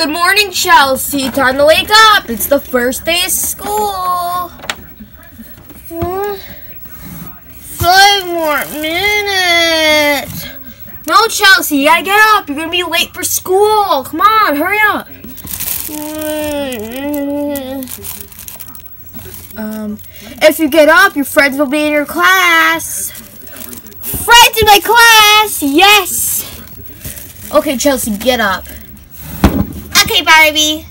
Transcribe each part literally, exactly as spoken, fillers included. Good morning, Chelsea. Time to wake up. It's the first day of school. Five more minutes. No, Chelsea, you gotta get up. You're gonna be late for school. Come on, hurry up. Um, if you get up, your friends will be in your class. Friends in my class, yes. Okay, Chelsea, get up. Okay, Barbie,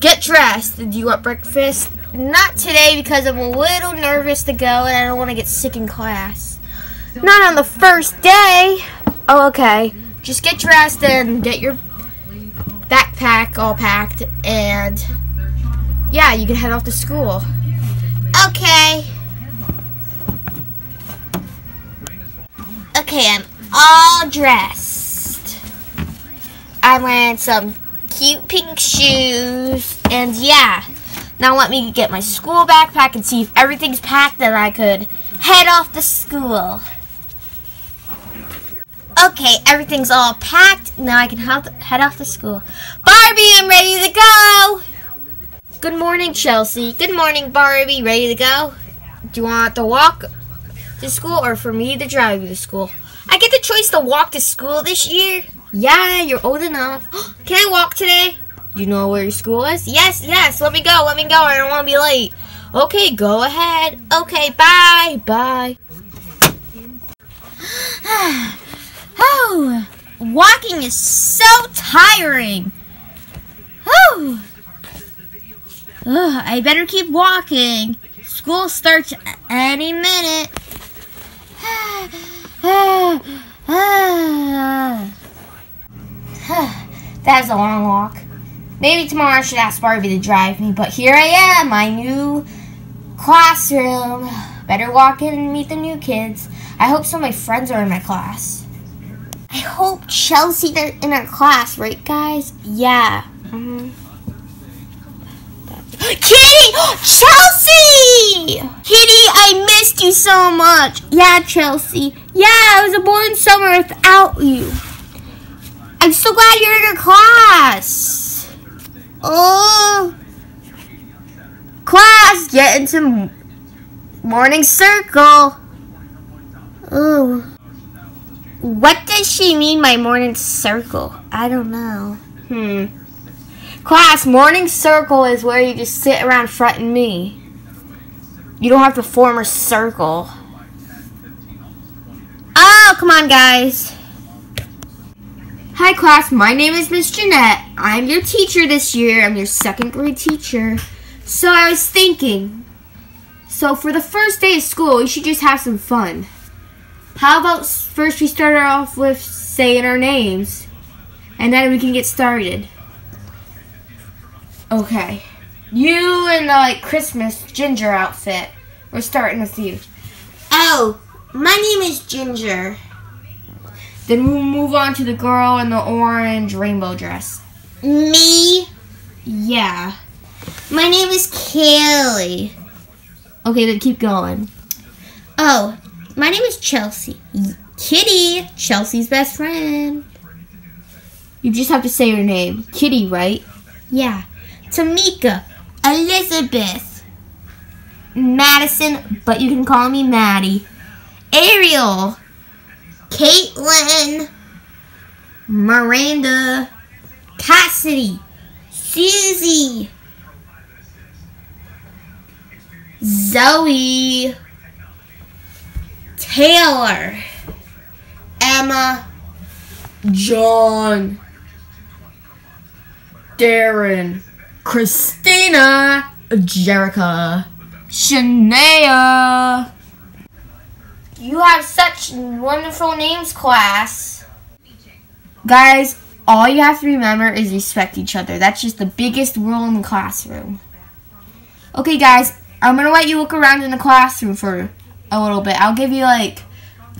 get dressed. Did you want breakfast? Not today because I'm a little nervous to go and I don't want to get sick in class. Not on the first day. Oh, okay. Just get dressed and get your backpack all packed and yeah, you can head off to school. Okay. Okay, I'm all dressed. I'm wearing some cute pink shoes and yeah. Now let me get my school backpack and see if everything's packed and I could head off to school. Okay, everything's all packed. Now I can head off to school. Barbie, I'm ready to go! Good morning, Chelsea. Good morning, Barbie. Ready to go? Do you want to walk to school or for me to drive you to school? I get the choice to walk to school this year? Yeah, you're old enough. Can I walk today? Do you know where your school is? Yes, yes, let me go, let me go, I don't want to be late. Okay, go ahead. Okay, bye, bye. Oh, walking is so tiring. Oh, oh, I better keep walking. School starts any minute. That's a long walk. Maybe tomorrow I should ask Barbie to drive me, but here I am, my new classroom. Better walk in and meet the new kids. I hope some of my friends are in my class. I hope Chelsea is in our class, right guys? Yeah. Mm-hmm. Kitty! Chelsea! Kitty, I missed you so much. Yeah, Chelsea. Yeah, it was a boring summer without you. I'm so glad you're in your class. Oh, class, get into morning circle. Oh, what does she mean by morning circle? I don't know. Hmm. Class, morning circle is where you just sit around front and me. You don't have to form a circle. Oh, come on, guys. Hi class, my name is Miss Jeanette. I'm your teacher this year. I'm your second grade teacher. So I was thinking, so for the first day of school, we should just have some fun. How about first we start off with saying our names, and then we can get started. Okay. You in the like, Christmas Ginger outfit. We're starting with you. Oh, my name is Ginger. Then we'll move on to the girl in the orange rainbow dress. Me? Yeah. My name is Kelly. Okay, then keep going. Oh, my name is Chelsea. Kitty, Chelsea's best friend. You just have to say your name. Kitty, right? Yeah. Tamika, Elizabeth, Madison, but you can call me Maddie. Ariel. Caitlin, Miranda, Cassidy, Susie, Zoe, Taylor, Emma, John, Darren, Christina, Jerica, Shania. You have such wonderful names, class. Guys, all you have to remember is respect each other. That's just the biggest rule in the classroom. Okay, guys, I'm going to let you look around in the classroom for a little bit. I'll give you, like,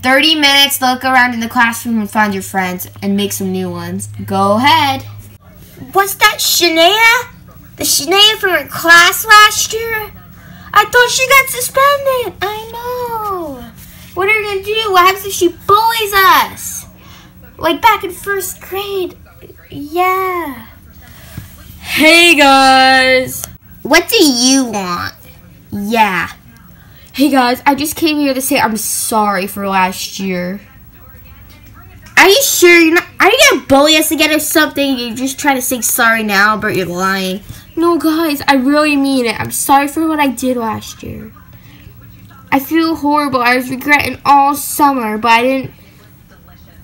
thirty minutes to look around in the classroom and find your friends and make some new ones. Go ahead. What's that, Shania? The Shania from her class last year? I thought she got suspended. I know. What are we going to do? What happens if she bullies us? Like back in first grade. Yeah. Hey guys! What do you want? Yeah. Hey guys, I just came here to say I'm sorry for last year. Are you sure you're not? Are you gonna bully us again or something? You're just trying to say sorry now, but you're lying. No guys, I really mean it. I'm sorry for what I did last year. I feel horrible. I was regretting all summer, but I didn't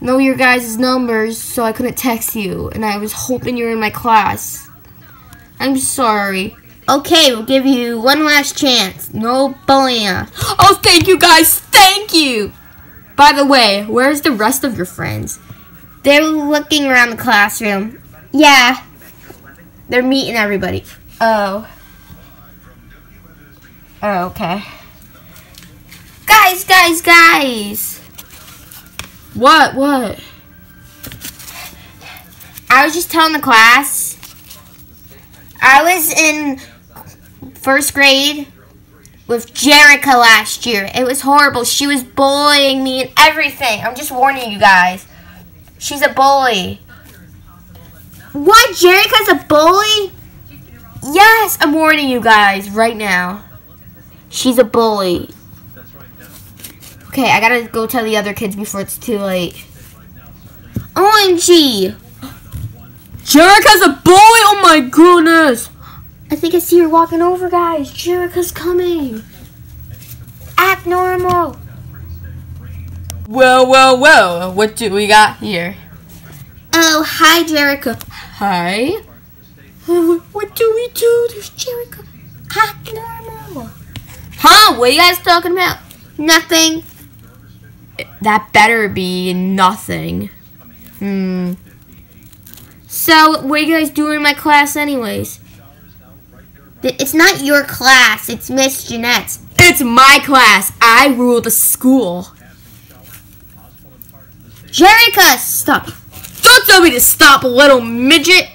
know your guys' numbers, so I couldn't text you, and I was hoping you were in my class. I'm sorry. Okay, we'll give you one last chance. No bullying. Oh, thank you guys. Thank you. By the way, where's the rest of your friends? They're looking around the classroom. Yeah. They're meeting everybody. Oh. Oh, okay. Guys, guys, guys. What, what? I was just telling the class. I was in first grade with Jerica last year. It was horrible. She was bullying me and everything. I'm just warning you guys. She's a bully. What? Jerica's a bully? Yes, I'm warning you guys right now. She's a bully. Okay, I gotta go tell the other kids before it's too late. O M G! Jerica's a bully! Oh my goodness! I think I see her walking over, guys. Jerica's coming. Act normal. Whoa, whoa, whoa. What do we got here? Oh, hi, Jerica. Hi. What do we do? There's Jerica. Act normal. Huh? What are you guys talking about? Nothing. That better be nothing. Hmm. So, what are you guys doing in my class anyways? It's not your class. It's Miss Jeanette's. It's my class. I rule the school. Jerica, stop. Don't tell me to stop, little midget.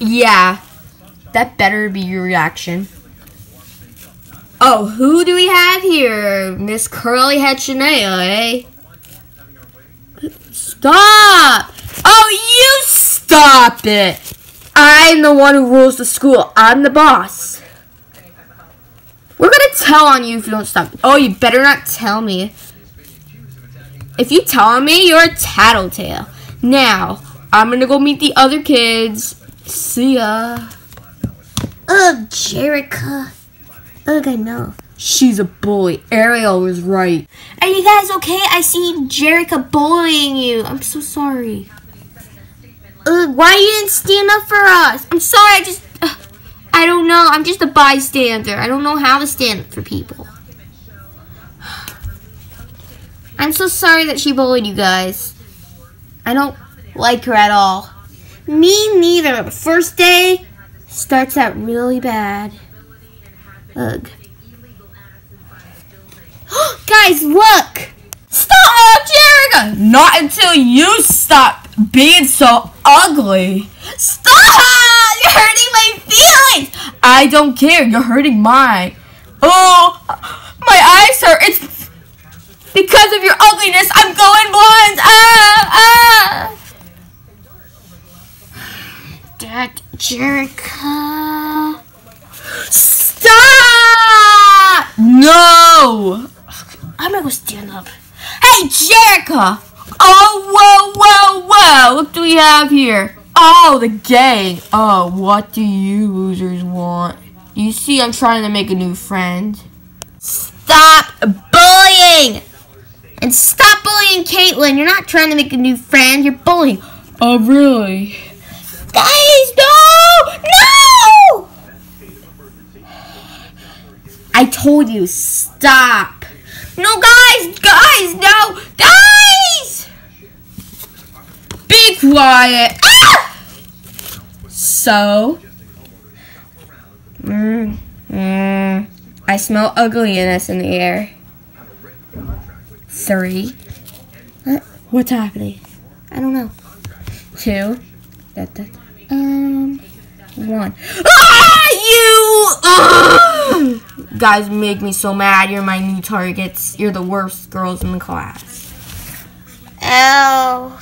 Yeah. That better be your reaction. Oh, who do we have here? Miss Curly Head Shania, eh? Stop. Oh, you stop it. I'm the one who rules the school. I'm the boss. We're gonna tell on you if you don't stop. Oh, you better not tell me. If you tell on me, you're a tattletale. Now, I'm gonna go meet the other kids. See ya. Ugh, Jerica. Ugh, I know. She's a bully. Ariel was right. Are you guys okay? I see Jerica bullying you. I'm so sorry. Ugh, why you didn't stand up for us? I'm sorry, I just... Uh, I don't know. I'm just a bystander. I don't know how to stand up for people. I'm so sorry that she bullied you guys. I don't like her at all. Me neither. The first day starts out really bad. Ugh. Guys, look! Stop, Jerica! Not until you stop being so ugly. Stop! You're hurting my feelings! I don't care. You're hurting mine. Oh, my eyes hurt. It's because of your ugliness. I'm going blind. Ah, ah. Dad, Jerica. Stop! No! I'm gonna go stand up. Hey, Jerica! Oh, whoa, whoa, whoa. What do we have here? Oh, the gang. Oh, what do you losers want? You see, I'm trying to make a new friend. Stop bullying. And stop bullying Caitlin. You're not trying to make a new friend. You're bullying. Oh, really? Guys, no! No! I told you, stop. No, guys, guys, no. Guys! Be quiet. Ah! So, mm, mm, I smell ugliness in the air. Three. What? What's happening? I don't know. Two. That, that, um. One. Ah, you! Ah! Guys, make me so mad. You're my new targets. You're the worst girls in the class. Ow.